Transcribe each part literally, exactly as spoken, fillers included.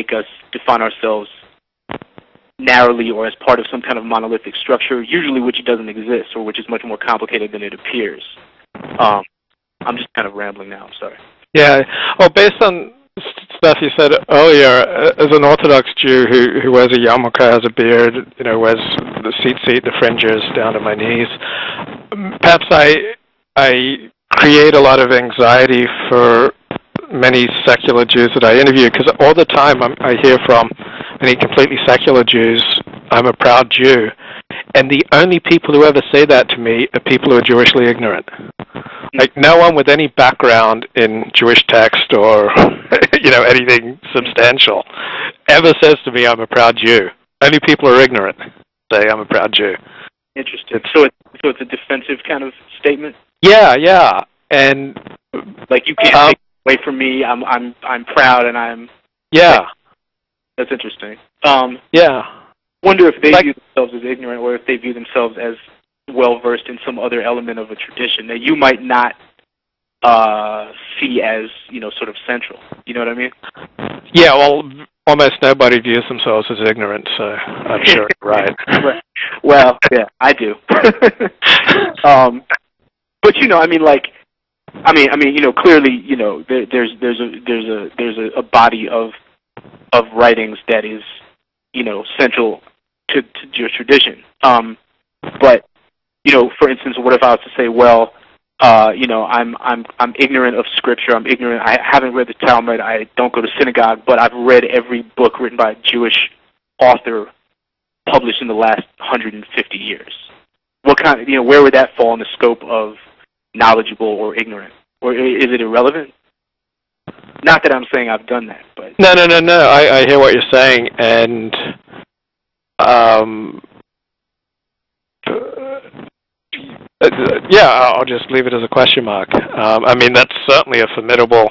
make us define ourselves narrowly or as part of some kind of monolithic structure, usually which doesn't exist or which is much more complicated than it appears. Um, I'm just kind of rambling now, I'm sorry. Yeah, well, based on stuff you said earlier, as an Orthodox Jew who, who wears a yarmulke, has a beard, you know, wears the seat seat, the fringes down to my knees, perhaps I, I create a lot of anxiety for many secular Jews that I interview, because all the time I'm, I hear from many completely secular Jews, I'm a proud Jew. And the only people who ever say that to me are people who are Jewishly ignorant. Like, no one with any background in Jewish text or, you know, anything substantial ever says to me, I'm a proud Jew. Only people who are ignorant say, I'm a proud Jew. Interesting. It's, so, it, so it's a defensive kind of statement? Yeah, yeah. And like, you can't um, take it away from me. I'm, I'm, I'm proud and I'm... Yeah. Like, that's interesting. Um, yeah. Wonder if they like, view themselves as ignorant, or if they view themselves as well versed in some other element of a tradition that you might not uh, see as, you know, sort of central. You know what I mean? Yeah. Well, almost nobody views themselves as ignorant, so I'm sure you're right. Well, yeah, I do. um, but you know, I mean, like, I mean, I mean, you know, clearly, you know, there, there's there's a there's a there's a, a body of of writings that is, you know, central to, to Jewish tradition. Um, but, you know, for instance, what if I was to say, well, uh, you know, I'm I'm I'm ignorant of scripture. I'm ignorant. I haven't read the Talmud. I don't go to synagogue, but I've read every book written by a Jewish author published in the last one hundred fifty years. What kind of, you know, where would that fall in the scope of knowledgeable or ignorant, or is it irrelevant? Not that I'm saying I've done that, but... No, no, no, no. I, I hear what you're saying, and um, uh, yeah, I'll just leave it as a question mark. Um, I mean, that's certainly a formidable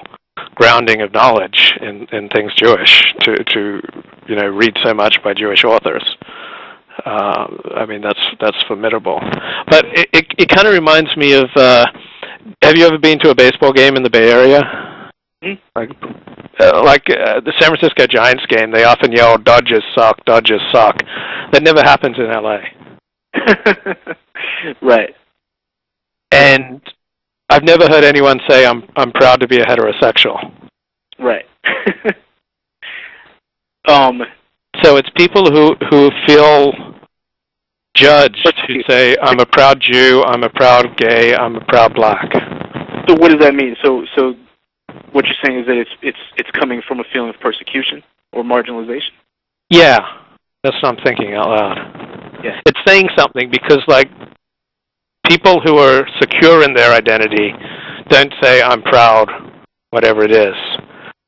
grounding of knowledge in, in things Jewish, to, to, you know, read so much by Jewish authors. Uh, I mean, that's, that's formidable. But it, it, it kind of reminds me of, uh, have you ever been to a baseball game in the Bay Area? Like, uh, like uh, the San Francisco Giants game, they often yell, Dodgers suck, Dodgers suck. That never happens in L A Right. And I've never heard anyone say, I'm, I'm proud to be a heterosexual. Right. um, so it's people who, who feel judged who say, I'm a proud Jew, I'm a proud gay, I'm a proud black. So what does that mean? So, so... what you're saying is that it's it's it's coming from a feeling of persecution or marginalization. Yeah, that's what I'm thinking out loud. Yeah, it's saying something, because like people who are secure in their identity don't say I'm proud, whatever it is,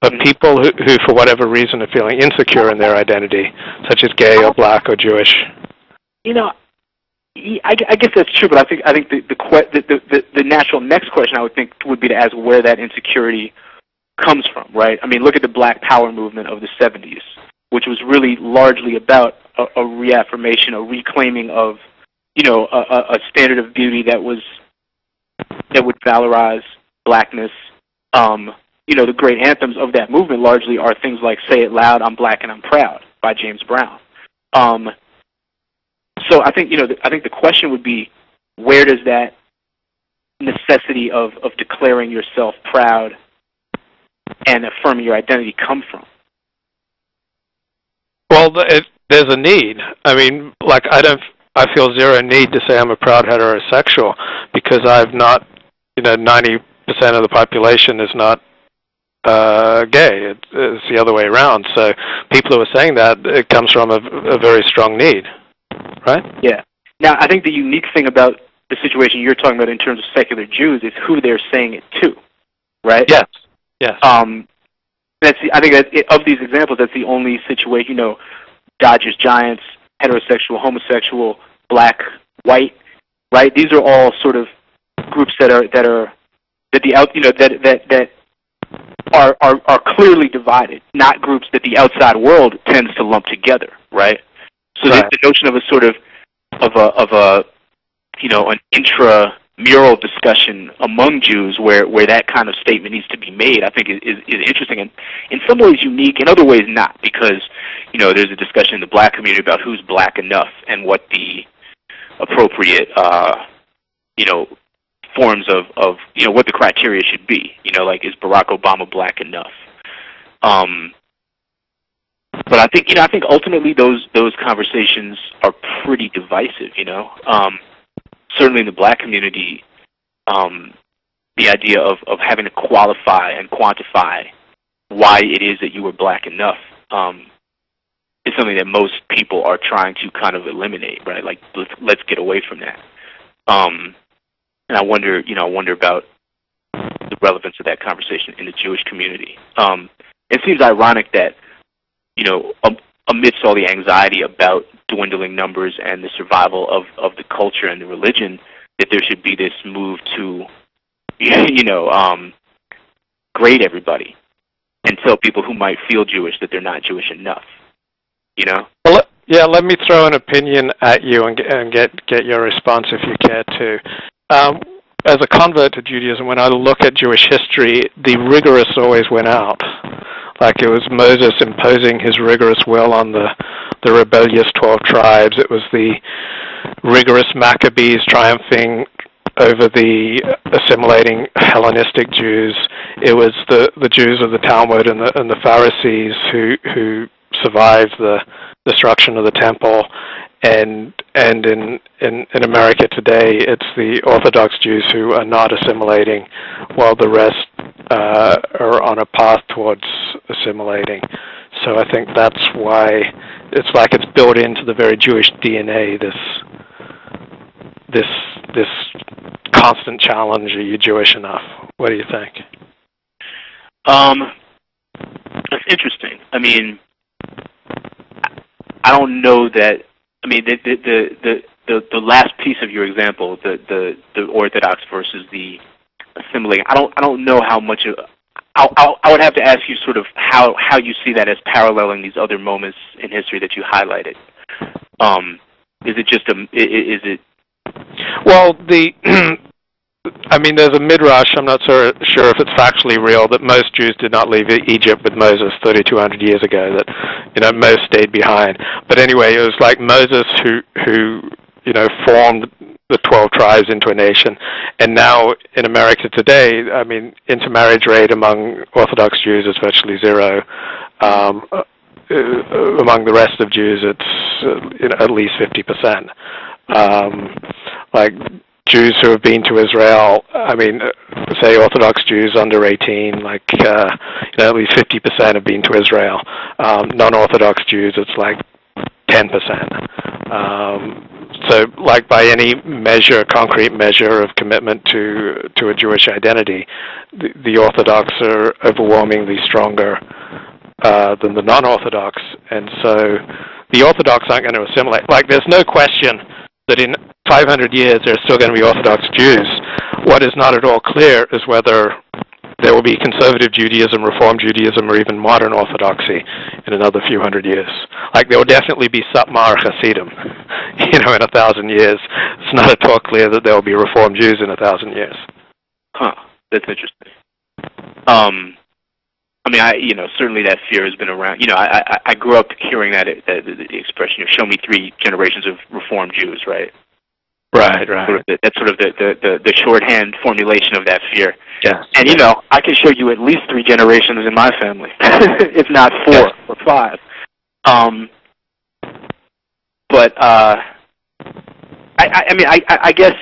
but mm-hmm. people who, who for whatever reason are feeling insecure in their identity, such as gay or black or Jewish. You know, I, I guess that's true, but I think I think the the, que the the the natural next question I would think would be to ask where that insecurity comes from, right? I mean, look at the Black Power movement of the seventies, which was really largely about a, a reaffirmation, a reclaiming of, you know, a, a standard of beauty that was that would valorize blackness. Um, you know, the great anthems of that movement largely are things like "Say It Loud," "I'm Black and I'm Proud" by James Brown. Um, So I think, you know, I think the question would be, where does that necessity of, of declaring yourself proud and affirming your identity come from? Well, it, there's a need. I mean, like, I don't, I feel zero need to say I'm a proud heterosexual, because I've not, you know, ninety percent of the population is not uh, gay. It, it's the other way around. So people who are saying that, it comes from a, a very strong need. Right? Yeah. Now, I think the unique thing about the situation you're talking about in terms of secular Jews is who they're saying it to, right? Yes. Yes. Um, that's the, I think that it, of these examples, that's the only situation. You know, Dodgers, Giants, heterosexual, homosexual, black, white, right? These are all sort of groups that are that are that the out you know that that that are are are clearly divided, not groups that the outside world tends to lump together, right? So right. the, the notion of a sort of of a of a you know an intra mural discussion among Jews where, where that kind of statement needs to be made, I think is, is, is interesting and in some ways unique, in other ways not, because you know there's a discussion in the black community about who's black enough and what the appropriate uh, you know forms of, of you know what the criteria should be. You know, like, is Barack Obama black enough? Um, but I think you know I think ultimately those those conversations are pretty divisive. You know. Um, Certainly in the black community, um, the idea of, of having to qualify and quantify why it is that you were black enough um, is something that most people are trying to kind of eliminate, right? Like, let's, let's get away from that. Um, and I wonder, you know, I wonder about the relevance of that conversation in the Jewish community. Um, it seems ironic that, you know, a, amidst all the anxiety about dwindling numbers and the survival of, of the culture and the religion, that there should be this move to, you know, um, grade everybody and tell people who might feel Jewish that they're not Jewish enough, you know? Well, yeah, let me throw an opinion at you and, and get, get your response if you care to. Um, as a convert to Judaism, when I look at Jewish history, the rigorous always went out. Like, it was Moses imposing his rigorous will on the, the rebellious twelve tribes. It was the rigorous Maccabees triumphing over the assimilating Hellenistic Jews. It was the, the Jews of the Talmud and the, and the Pharisees who, who survived the destruction of the temple. And and in, in, in America today, it's the Orthodox Jews who are not assimilating, while the rest uh, are on a path towards assimilating. So I think that's why it's like it's built into the very Jewish D N A, this this this constant challenge: are you Jewish enough? What do you think? Um, that's interesting. I mean, I don't know that. I mean, the the, the the the the last piece of your example, the the the Orthodox versus the assimilating. I don't I don't know how much of, I, I I would have to ask you sort of how how you see that as paralleling these other moments in history that you highlighted. Um, is it just a is it? Well, the I mean, there's a midrash. I'm not so sure if it's factually real that most Jews did not leave Egypt with Moses thirty-two hundred years ago. That, you know, most stayed behind. But anyway, it was like Moses who, who, you know, formed the twelve tribes into a nation. And now in America today, I mean, intermarriage rate among Orthodox Jews is virtually zero. Um, among the rest of Jews, it's uh, you know, at least fifty percent. Um, like Jews who have been to Israel, I mean, say Orthodox Jews under eighteen, like uh, you know, at least fifty percent have been to Israel. Um, non-Orthodox Jews, it's like ten percent. Um, so, like, by any measure, concrete measure of commitment to to a Jewish identity, the, the Orthodox are overwhelmingly stronger uh, than the non-Orthodox, and so the Orthodox aren't going to assimilate. Like, there's no question that in five hundred years there are still going to be Orthodox Jews. What is not at all clear is whether there will be conservative Judaism, Reform Judaism, or even modern Orthodoxy in another few hundred years. Like, there will definitely be Satmar Hasidim, you know, in a thousand years. It's not at all clear that there will be Reform Jews in a thousand years. Huh, that's interesting. Um, I mean, I, you know, certainly that fear has been around. You know, I, I, I grew up hearing that, that the expression, you know, show me three generations of Reform Jews, right? Right, right. Sort of the, that's sort of the, the, the, the shorthand formulation of that fear. Yes. And, you know, I can show you at least three generations in my family, if not four yes. or five. Um, but, uh, I, I, I mean, I, I, I guess,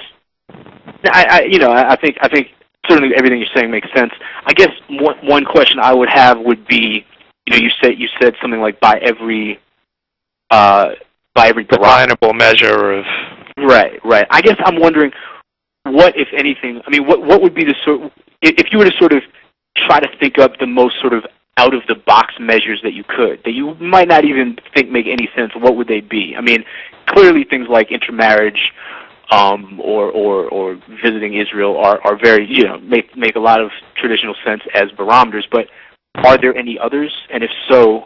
I, I, you know, I think, I think certainly everything you're saying makes sense. I guess one, one question I would have would be, you know, you said, you said something like by every, uh, by every definable measure of... Right, right. I guess I'm wondering what, if anything, I mean, what what would be the sort, if you were to sort of try to think up the most sort of out-of-the-box measures that you could, that you might not even think make any sense, what would they be? I mean, clearly things like intermarriage um, or, or, or visiting Israel are, are very, you know, make, make a lot of traditional sense as barometers, but are there any others? And if so,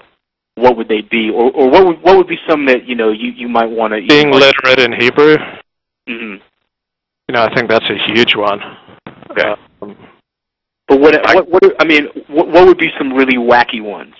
what would they be, or or what would what would be some that you know you you might want to being literate in Hebrew. Mm-hmm. You You know, I think that's a huge one. Okay. Um, but what, what, what, I mean, what, what would be some really wacky ones?